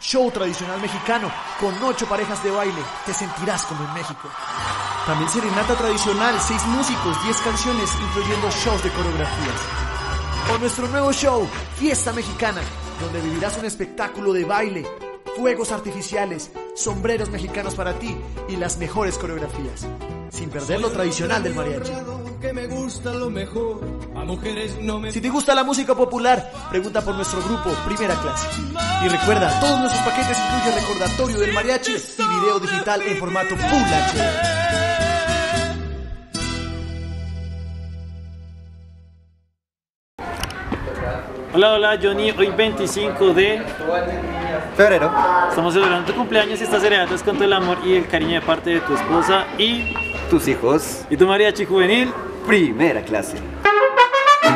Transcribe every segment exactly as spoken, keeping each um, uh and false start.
Show tradicional mexicano con ocho parejas de baile. Te sentirás como en México. También serenata tradicional, seis músicos, diez canciones, incluyendo shows de coreografías. O nuestro nuevo show, Fiesta Mexicana, donde vivirás un espectáculo de baile, fuegos artificiales, sombreros mexicanos para ti y las mejores coreografías. Sin perder lo tradicional del mariachi. Que me gusta lo mejor. A mujeres no me... Si te gusta la música popular, pregunta por nuestro grupo Primera Clase. Y recuerda, todos nuestros paquetes incluyen recordatorio del mariachi y video digital en formato Full H D. Hola, hola Johnny, hoy veinticinco de febrero. Estamos celebrando tu cumpleaños y estas serenatas con todo el amor y el cariño de parte de tu esposa y tus hijos. Y tu mariachi juvenil Primera Clase. Que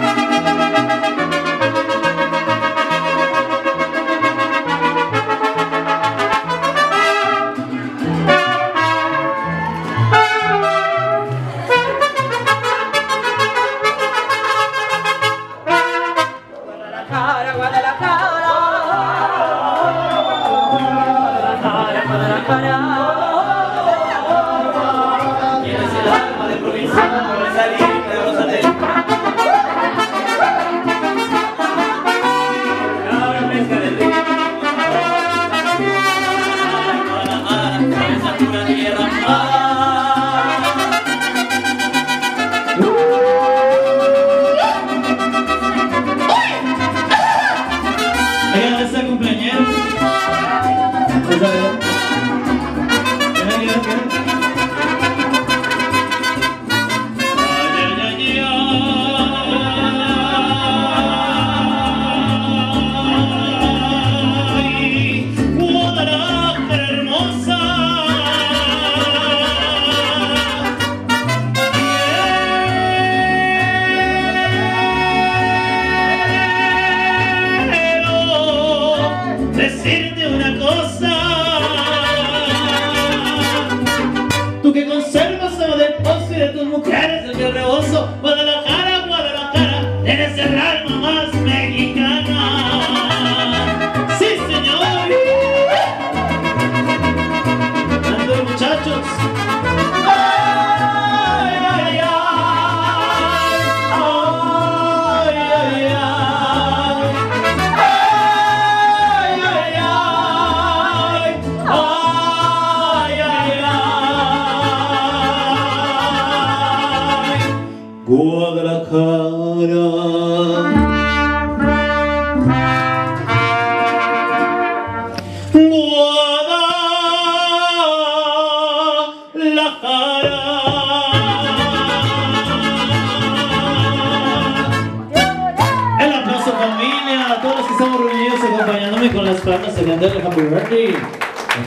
la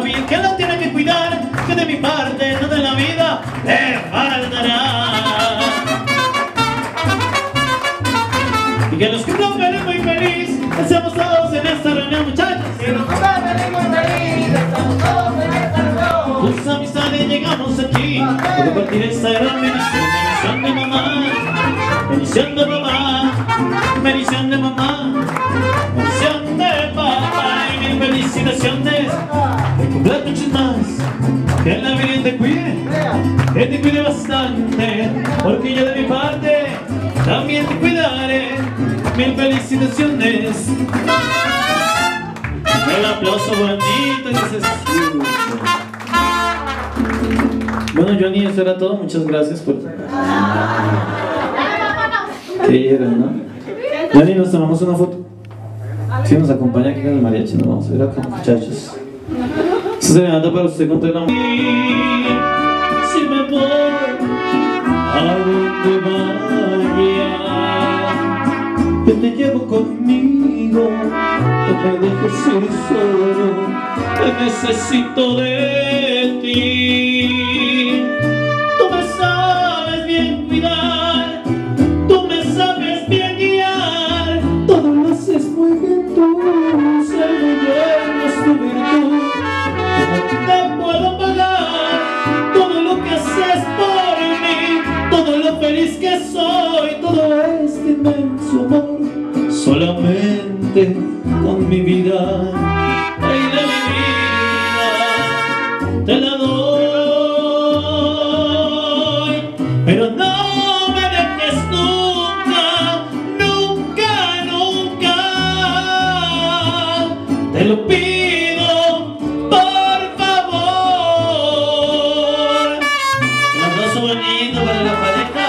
vida, que la tiene que cuidar, que de mi parte, no de la vida, le falta. Y que los que nos veremos muy feliz, estamos todos en esta reunión, muchachos. Que los que nos veremos muy feliz, estamos todos en esta reunión. Tus amistades llegamos aquí, a compartir esta gran bendición. Bendición de mamá, bendición de mamá, bendición de mamá, bendición de papá. Y mil felicitaciones, de cumpleaños más. Que la Virgen te cuide, que te cuide bastante, porque yo de mi parte también te cuidaré. Mil felicitaciones. El aplauso bonito. Bueno, Johnny, eso era todo. Muchas gracias por... Sí, era, ¿no? Johnny, nos tomamos una foto. Si sí, nos acompaña aquí con el mariachi, nos vamos a ir acá, muchachos. Eso se levanta para usted con todo el... Si me voy, ¿a dónde vas? Yo te llevo conmigo, no me dejes ir solo, te necesito de ti. Tú me sabes bien cuidar, tú me sabes bien guiar, todo lo haces muy bien tú, ser muy bien es tu virtud. No te puedo pagar todo lo que haces por mí, todo lo feliz que soy, todo este inmenso amor. Solamente con mi vida, ay, la vida te la doy, pero no me dejes nunca, nunca, nunca. Te lo pido, por favor. Un abrazo bonito para la pareja.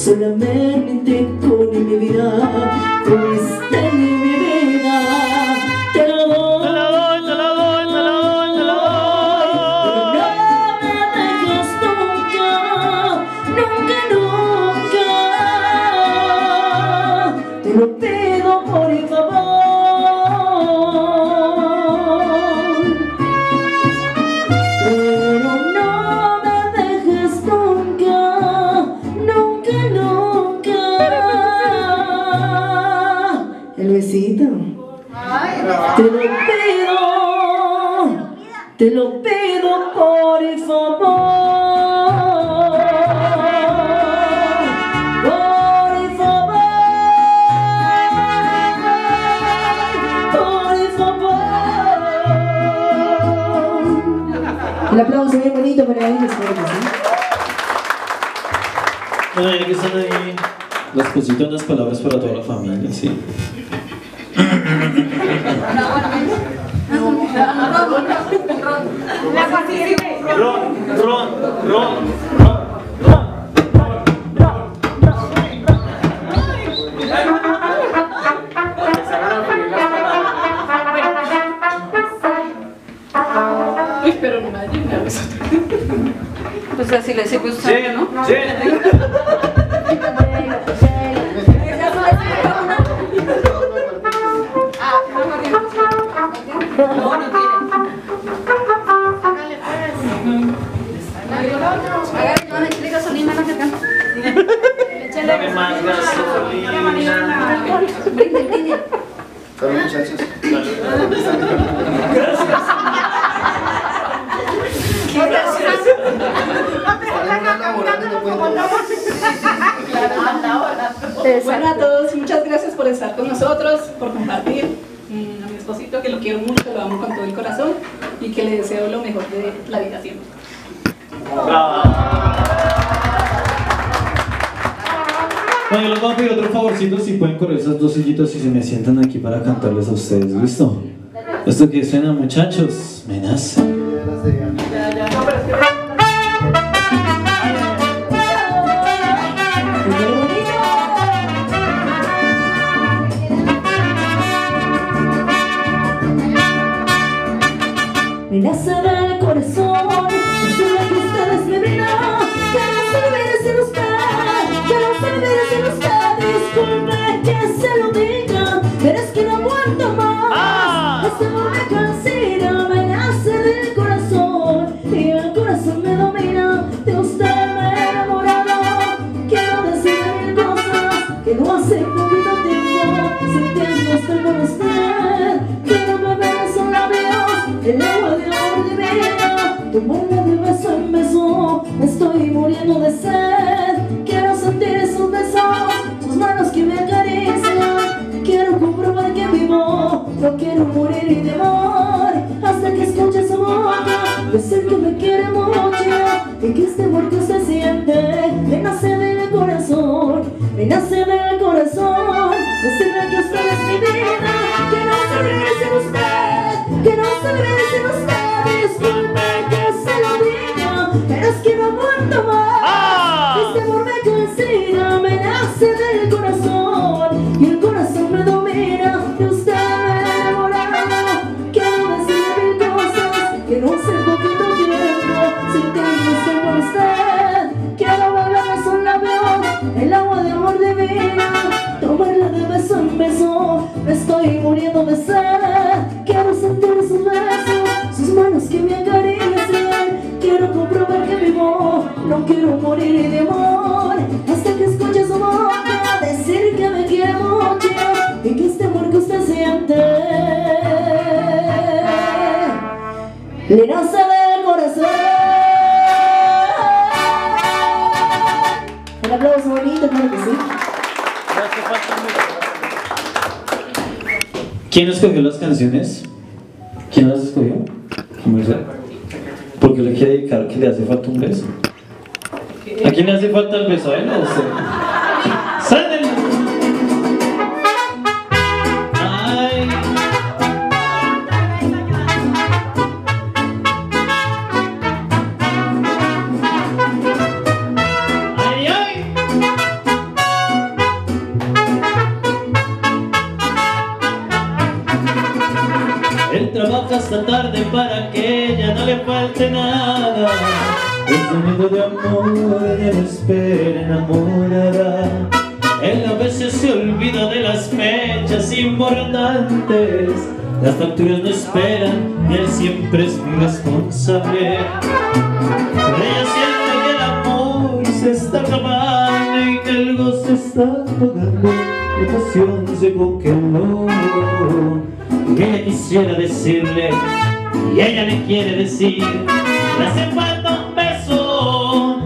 Solamente con mi vida, fuiste mi vida. Te la doy, te la doy, te la doy, te la doy, te la doy. No me dejes nunca, nunca, nunca. Te lo pido por favor. Pero no me dejes nunca, nunca. El besito. Te lo pido, te lo pido por el favor, por el favor, por el favor. El aplauso bien bonito para ellos. Bueno, ya que están ahí, les pusiste unas palabras para toda la familia, sí. Ron, ron, ron, ron. Uy, pero me imagino. Pues así les he gustado, ¿no? Sí, sí. Dame más gasolina. Salud, muchachos. Gracias. Gracias. Bueno, a todos, muchas gracias por estar con nosotros, por compartir. A mi esposito, que lo quiero mucho, lo amo con todo el corazón y que le deseo lo mejor de la vida siempre. Bueno, les voy a pedir otro favorcito, si pueden correr esas dos sillitas y se me sientan aquí para cantarles a ustedes, ¿listo? Esto que suena, muchachos, me nace. Me nace el corazón, es lo que ustedes me brindan. Que no se lo merecen ustedes, que no se lo merecen ustedes. Disculpe que se lo diga, pero es que no aguanto más. ¡Ah! Esto me cansina, me nace del corazón y el corazón me domina. De usted me he enamorado. Quiero decirle mil cosas que no hace poquito tiempo. Sin tiempo estoy con usted. Quiero beber en sus labios el agua de amor divino. Tomarla de beso en beso. Estoy muriendo de sed. Quiero sentir sus besos, sus manos que me acarician. Quiero comprobar que vivo. No quiero morir y temor hasta que escuche su boca. Yo sé que me quiere mucho y que este amor que usted siente me nace del corazón, me nace del corazón. Decirle que usted es mi vida, que no se merece usted, que no se merece usted. Disculpe que se lo diga, pero es que no aguanto más. ¡Ah! Este amor me cansina, me nace del corazón y el corazón me domina. De usted me enamorará. Quiero decirle mil cosas que no hace poquito tiempo. Sin tiempo estoy con usted. Quiero beber en sus labios el agua de amor divina. Tomarla de beso en beso. Me estoy muriendo de sed. Quiero sentir sus besos, sus manos que me acarician. Quiero comprobar que vivo, no quiero morir de amor hasta que escuche su boca decir que me quiere mucho y que este amor que usted siente le nace del corazón. Un aplauso bonito, claro que sí. ¿Quién escogió las canciones? ¿Quién las escogió? Porque le quiere dedicar que le hace falta un beso. ¿A quién le hace falta el beso? ¿A él o usted? ¡Salen! ¡Ay! ¡Ay, ay! Él trabaja hasta tarde para que ella no le falte nada. El sonido de amor ella lo espera enamorada. Él a veces se olvida de las fechas importantes. Las facturas no esperan y él siempre es muy responsable. Pero ella siente que el amor se está acabando y que el gozo está apagando. La pasión se congeló. Y ella quisiera decirle y ella le quiere decir. Le hace falta un beso que le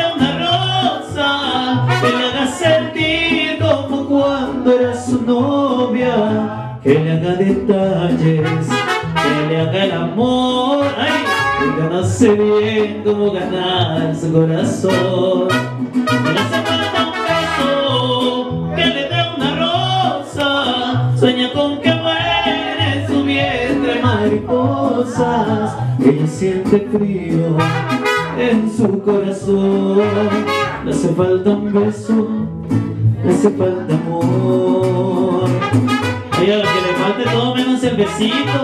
dé una rosa, que le haga sentir como cuando era su novia, que le haga detalles, que le haga el amor, ay, que ganase bien como ganar su corazón. Le hace falta un beso que le dé una rosa, sueña con que muere su vientre mariposas. Ella siente frío en su corazón. Le hace falta un beso, le hace falta amor. Ella lo que le falte todo menos el besito.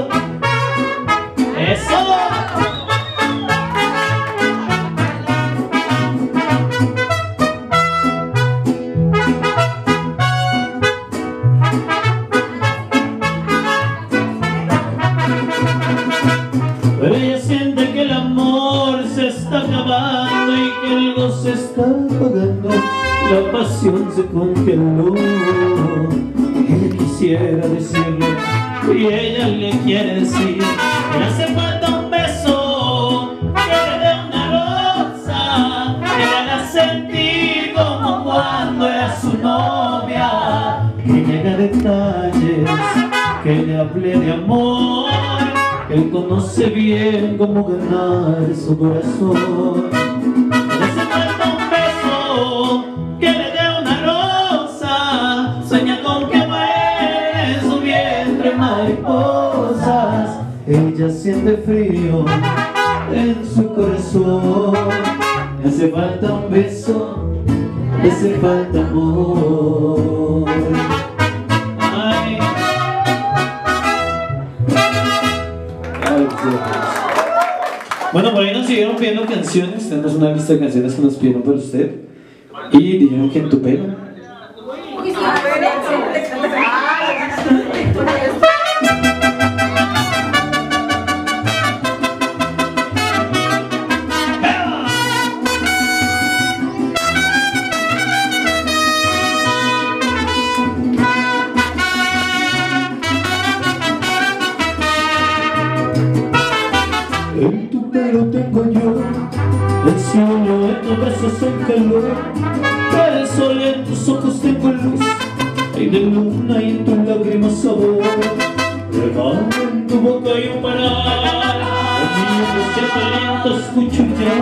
¡Eso! La pasión se congeló. Él quisiera decirle y ella le quiere decir. Le hace falta un beso que le dé una rosa, que le haga sentir como cuando era su novia, que le haga detalles, que le hable de amor, que él conoce bien cómo ganar su corazón. Mariposa, siente frío en su corazón. Le hace falta un beso, le hace falta amor. Ay. Bueno, por ahí nos siguieron pidiendo canciones. Tenemos una lista de canciones que nos pidieron por usted. Y dijeron que en tu pelo. En tu pelo tengo yo el sueño, en tus brazos el calor del sol, en tus ojos tengo luz, en la luna y en tus lágrimas sabor. Rebajo en tu boca y un parar, en mi voz de talento escucho ya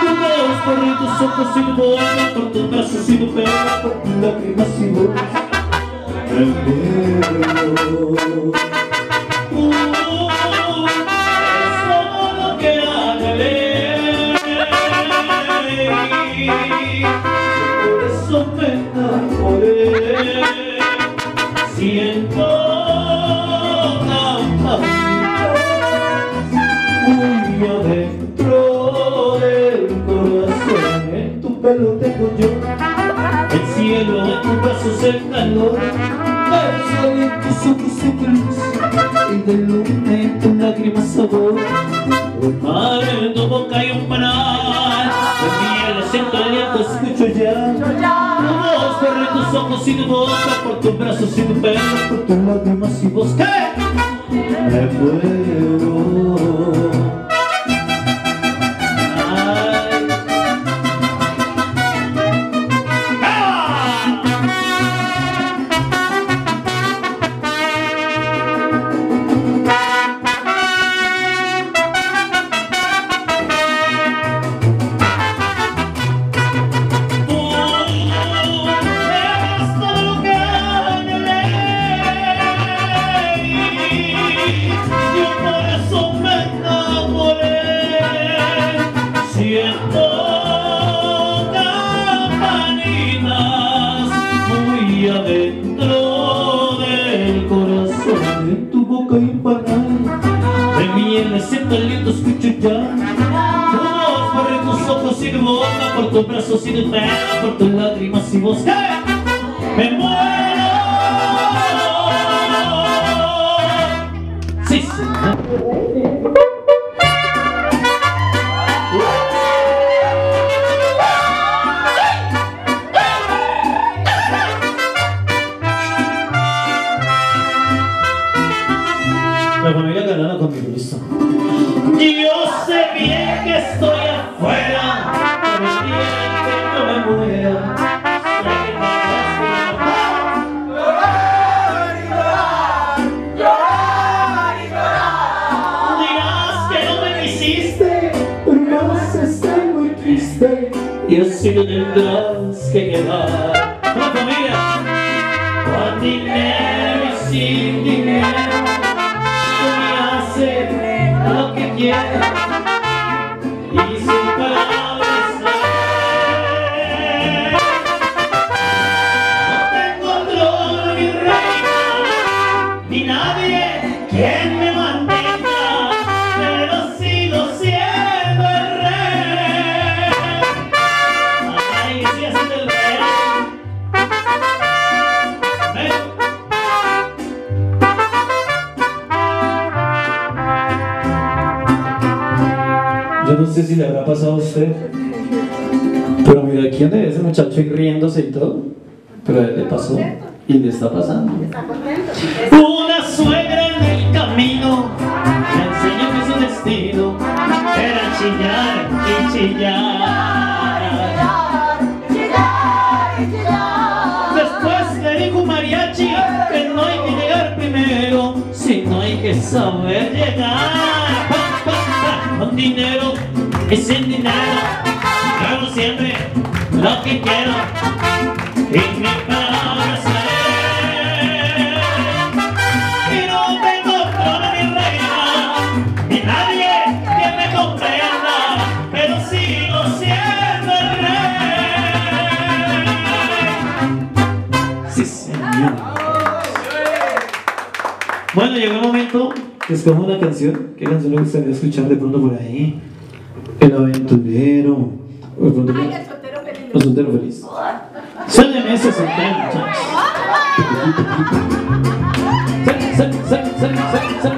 tu voz, por tus ojos y tu boca, por tus brazos y tu pelo, por tus lágrimas y voz. Rebajo. Siento tanta pasión muy adentro del corazón. En tu pelo tengo yo el cielo, en tus brazos el calor del sol, en tus ojos siempre luz, y de luna en tus lágrimas sabor. Un mar en tu boca y un panal, el día lo siento, el viento escucho ya. Corre tus ojos y tu boca, por tus brazos y tu pelo, por tus lágrimas y voz. ¿Qué? Me muero. Por tus brazos y tu pelo, por tus lágrimas y voz. ¡Me muero! Sí, sí. La familia ganada conmigo, listo. Yo sé bien que estoy afuera, y así te tendrás que quedar. ¡Vamos, familia! Con dinero y sin dinero, tú me haces lo que quieras, y sin palabras sabes. No tengo trono ni reina, ni nadie quien me mantenga, pero sigo siendo el rey. No sé si le habrá pasado a usted, pero mira, aquí donde ese muchacho y riéndose y todo, pero a él le pasó y le está pasando. Una suegra en el camino le enseñó que su destino era chillar y chillar, chillar, chillar, chillar. Después le dijo mariachi que no hay que llegar primero, sino hay que saber llegar. Con dinero y sin dinero, hago siempre lo que quiero, y mi palabra seré. Y no tengo trono ni reina, ni nadie Bueno, llegó el momento que escoja una canción. ¿Qué canción le gustaría escuchar de pronto por ahí? El aventurero. El pronto, Ay, el soltero feliz. El soltero feliz. Suélteme ese soltero, muchachos. Sal, sal, sal, sal, sal, sal, sal.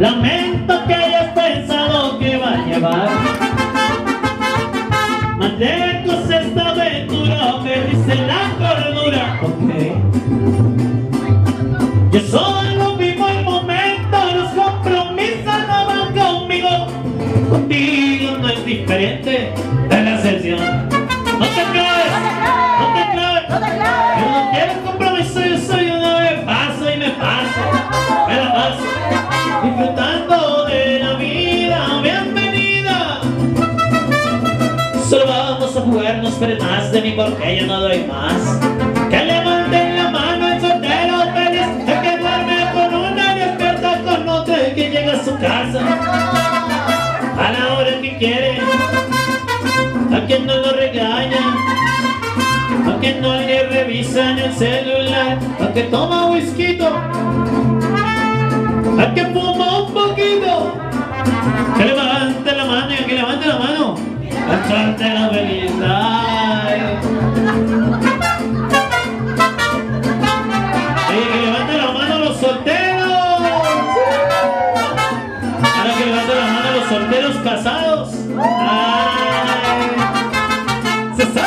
Lamento que hayas pensado que va a llevar más lejos esta aventura, me dice la cordura. Okay. Yo solo vivo el momento, los compromisos no van conmigo. Contigo no es diferente de la excepción. No te claves, no te claves, no te claves. Yo no quiero compromiso, yo soy una vez paso y me paso, me la paso. Disfrutando de la vida, bienvenida. Solo vamos a jugar, no esperes más de mí porque yo no doy más. Que levanten la mano el soltero feliz, el que duerme con una y despierta con otra, el que llega a su casa a la hora que quiere, a quien no lo regaña, a quien no le revisan el celular, a que toma whisky, al que fuma un poquito, que levante la mano, que levante la mano, al soltero feliz. Oye, que levante la mano los solteros. Ahora que levante la mano los solteros casados. Ay. Se sabe.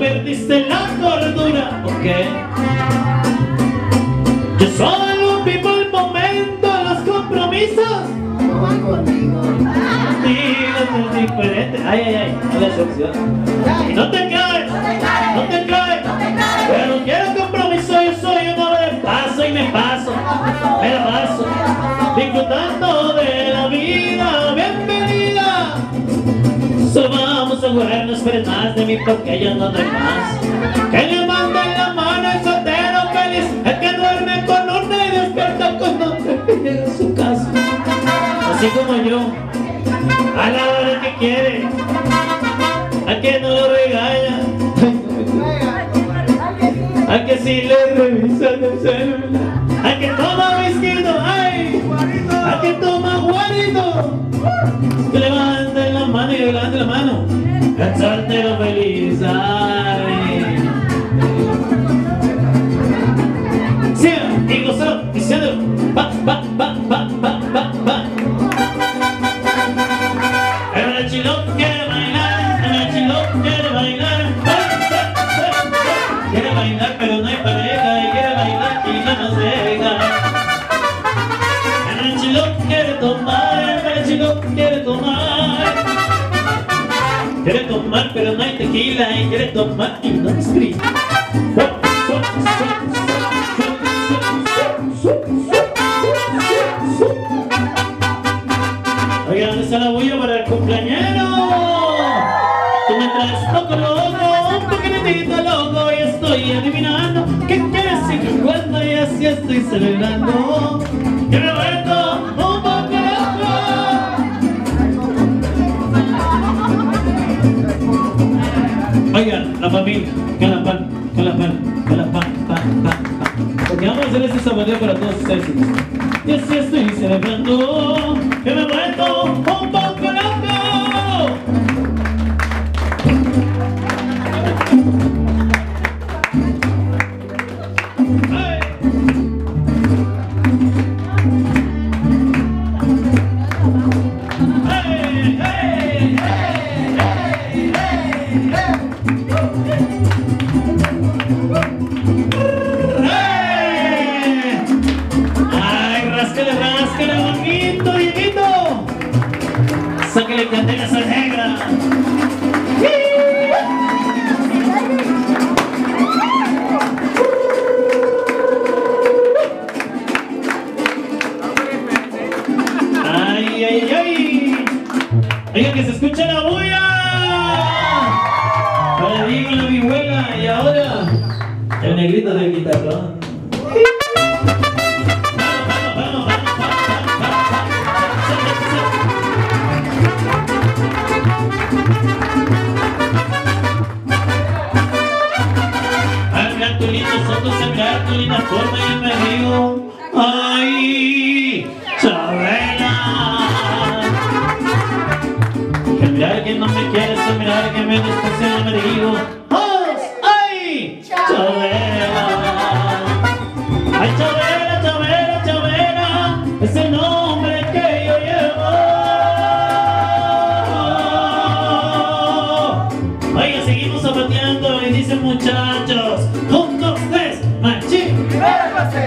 Perdiste la cordura, ok. Yo solo vivo el momento, los compromisos no van contigo. Contigo es diferente. Ay, ay, ay, no la excepción. No te caes, no te caes. Pero no quiero compromiso, yo soy un hombre de paso y me paso, me la paso. Disfrutando de la vida, bienvenida. Solo vamos a jugar, no esperes más de mí porque yo no doy más. Que le manden la mano al soltero feliz, el que duerme con una y despierta con otra, que llega a su casa así como yo, a la hora que quiere, al que no lo regaña, al que sí le revisan el celular, al que toma whisky, ay, al que toma guarito. Que levanten la mano, y levanten la mano, el soltero feliz. Ay. Sí, y gozalo, diciéndolo, va, va, va, va, va, va, va. El machilón quiere bailar, el machilón quiere bailar, quiere bailar pero no hay pareja, y quiere bailar y no nos deja. El machilón quiere tomar, quiere tomar, quiere tomar pero no hay tequila, y quiere tomar y no es frío. Oiga, ¿dónde está la bulla para el cumpleañero? Tú me traes loco, loco, un poquitito loco, y estoy adivinando qué quieres y cuándo, y así estoy celebrando. Yo me vuelto un poco loco. Oigan, la familia, que la pan, que la pan, que la pan, pan, pan, pan. Porque vamos a hacer ese sabaneo para todos ustedes. Y así estoy celebrando, que me he vuelto un poco loco. la vihuela y ahora el negrito del guitarrón. Al gratulito soto se gratulina forma y me digo, ay, Chabela. Que mirar que no me quieres, que mirar que me desprecia, me digo, ay, Chabela. Ay, Chabela, Chabela, Chabela, es el nombre que yo llevo. Oiga, seguimos zapateando y dicen muchachos, un, dos, tres, mariachi. ¡Primera clase!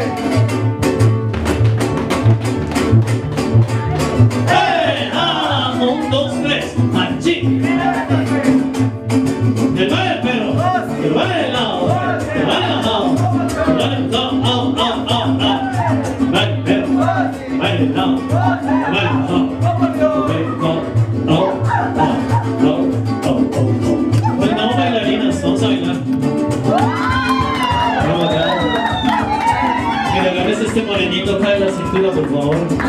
Este morenito cae la cintura, por favor. A ver, a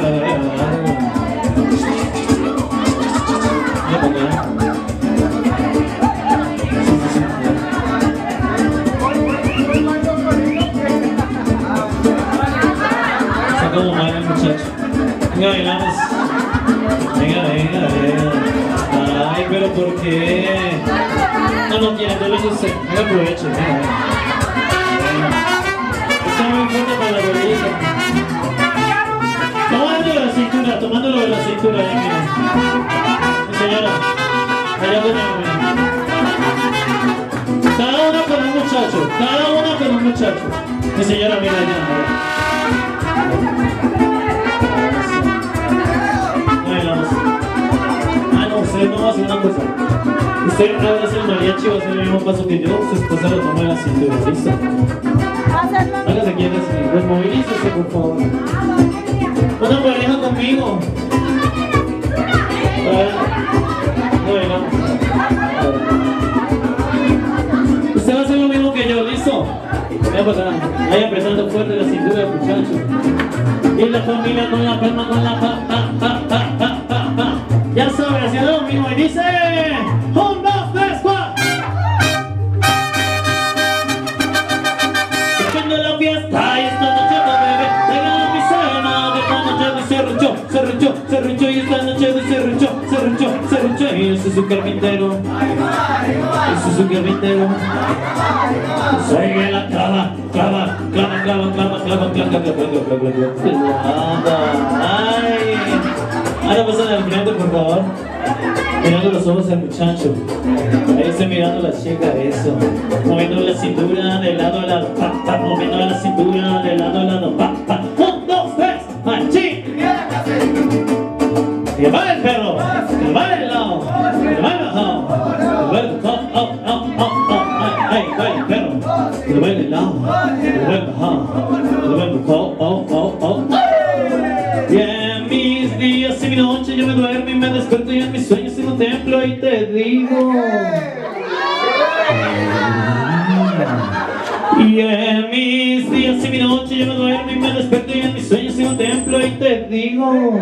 ver, a ver, a ver. Está como mal el muchacho. Venga, bailamos. Venga, venga, venga. Ay, pero ¿por qué? No, no quieren, no lo usen. Venga, aprovechen, venga, venga. Para la bolita. Tomándolo de la cintura, tomándolo de la cintura, ya mira. Señora, allá con cada uno con un muchacho, cada uno con un muchacho. Mi señora, mira allá. No bailamos. Ah, no, usted no va a hacer una cosa. Usted ahora es el mariachi, va a hacer el mismo paso que yo, su esposa lo toma de la cintura, ¿listo? Hágase quietas, pues movilícese por favor. Una pareja conmigo. Bueno. Usted va a hacer lo mismo que yo, ¿listo? Voy a pasar. Ahí apretando fuerte la cintura, muchachos. Y la familia con la palma, con la pa, pa, pa, pa, pa, pa, pa. Ya sabe, haciendo lo mismo. Y dice... ¡Un, dos, tres, cuatro! La fiesta y esta noche no bebé, regalo mi cena, de esta noche se ruchó, se ruchó, se ruchó y esta noche se ruchó, se ruchó, se ruchó y ese es su carpintero, ese es su carpintero. Soy la clava, clava, clava, clava, clava, clava, clava, clava, clava. Ay, ahora pasan al frente por favor, mirando los ojos al muchacho, ahí estoy mirando a la chica, eso, moviendo la cintura de lado a lado, pa, pa, moviendo la cintura de lado a lado, pa, pa, un, dos, tres, machín, que va el perro, que va el lado, que va el lado, que va el lado, que va el y en mis días y mi noche yo me duermo y me despierto y en mis sueños y contemplo y te digo. Y en mis días y mi noche yo me duermo y me despierto y en mis sueños y contemplo y te digo.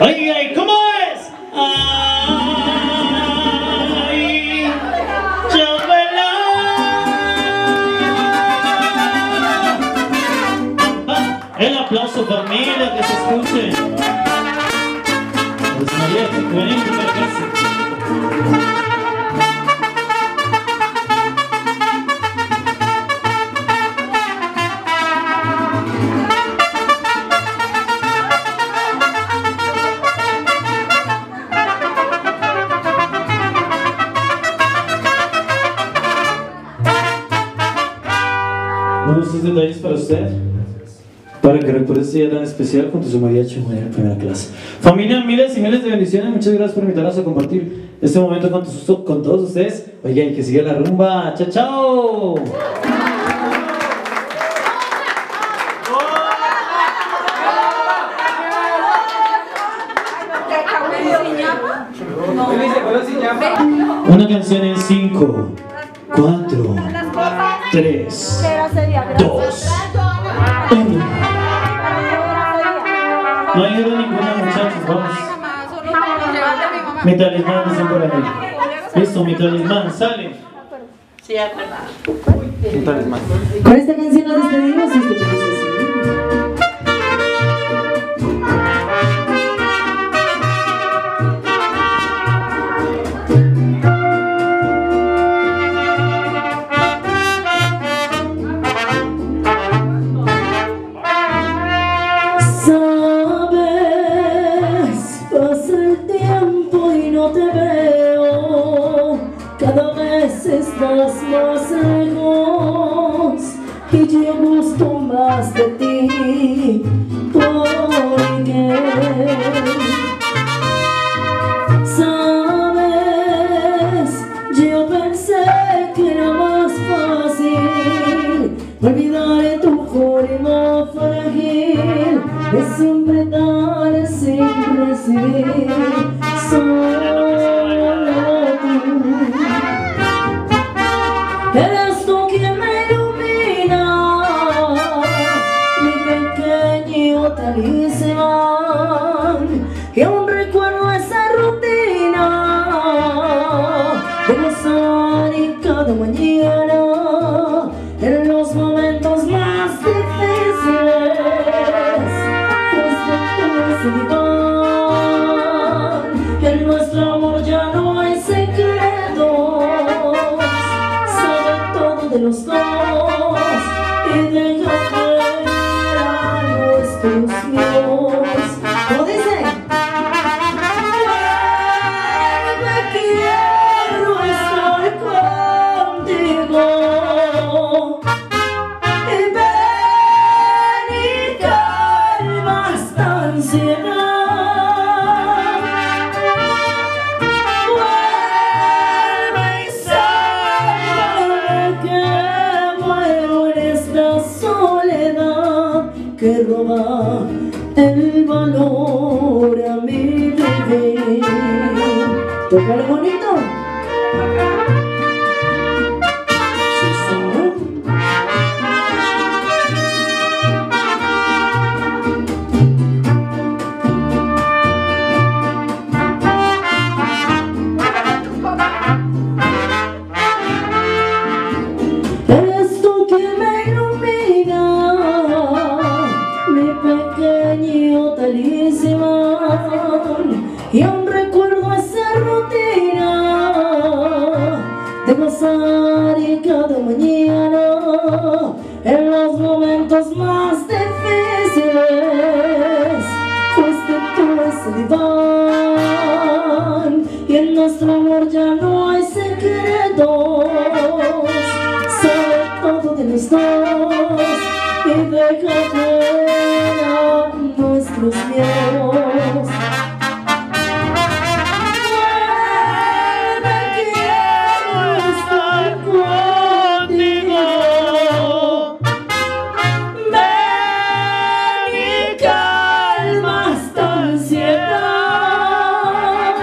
Oiga, ¿y cómo es? Ay, el aplauso, familia, que se escuche. Los Mariachi Juvenil Primera Clase. Uno de estos detalles para usted, para que recuerdes este día tan especial con tu mariachi juvenil primera clase. Familia, miles y miles de bendiciones. Muchas gracias por invitarnos a compartir este momento con, tu, con todos ustedes. Oigan, y que siga la rumba. ¡Chao, chao! Una canción en cinco, cuatro, tres, dos, uno. No dijeron ninguna, muchachos, vamos. Mi talismán, dicen por aquí. Listo, mi talismán, sale. Sí, acordado. Mi talismán. Con esta canción nos despedimos y te pides. Estás más lejos y yo gusto más de ti, porque sabes, yo pensé que era más fácil olvidar tu forma frágil de siempre dar sin recibir. Eres tú quien me ilumina, mi pequeño talismán, que aún recuerdo esa rutina de gozar y cada mañana en los momentos más difíciles. Fuiste tú ese diván, en nuestro amor ya no hay secreto. De los dos y deja caer a nuestros míos. ¿Cómo dicen? Vuelve, quiero estar contigo y ven y calma esta ansiedad. Vuelve y sabe que que roba el valor a mi vivir. Toca lo bonito. Sí, señor. Eres tú quien me pequeño talismán, y aún recuerdo esa rutina de pasar y cada mañana en los momentos más difíciles. Fuiste tú ese diván, y en nuestro amor ya no hay secretos. Sabe todo de los dos y déjate los míos. Vuelve, quiero estar contigo, ven y calma esta ansiedad.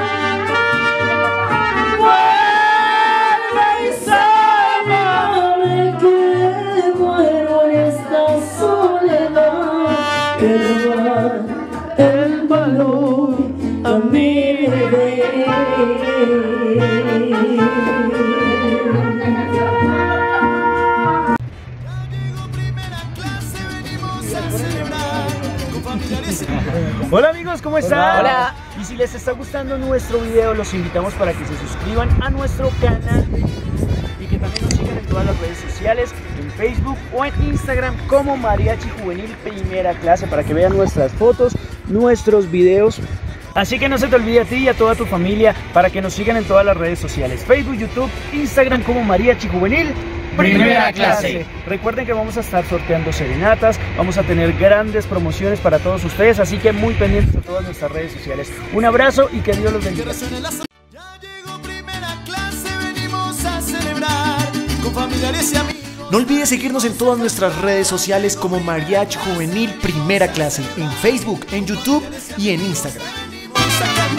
Vuelve y sálvame, que muero en esta soledad, que roba el valor a mi vida. Ya llegó Primera Clase, venimos a celebrar con familiares. Hola amigos, ¿cómo están? Hola. Y si les está gustando nuestro video, los invitamos para que se suscriban a nuestro canal y que también nos sigan en todas las redes sociales, en Facebook o en Instagram como Mariachi Juvenil Primera Clase, para que vean nuestras fotos, nuestros videos. Así que no se te olvide a ti y a toda tu familia para que nos sigan en todas las redes sociales, Facebook, YouTube, Instagram como Mariachi Juvenil Primera Clase. Recuerden que vamos a estar sorteando serenatas, vamos a tener grandes promociones para todos ustedes, así que muy pendientes a todas nuestras redes sociales. Un abrazo y que Dios los bendiga. No olvides seguirnos en todas nuestras redes sociales como Mariachi Juvenil Primera Clase, en Facebook, en YouTube y en Instagram.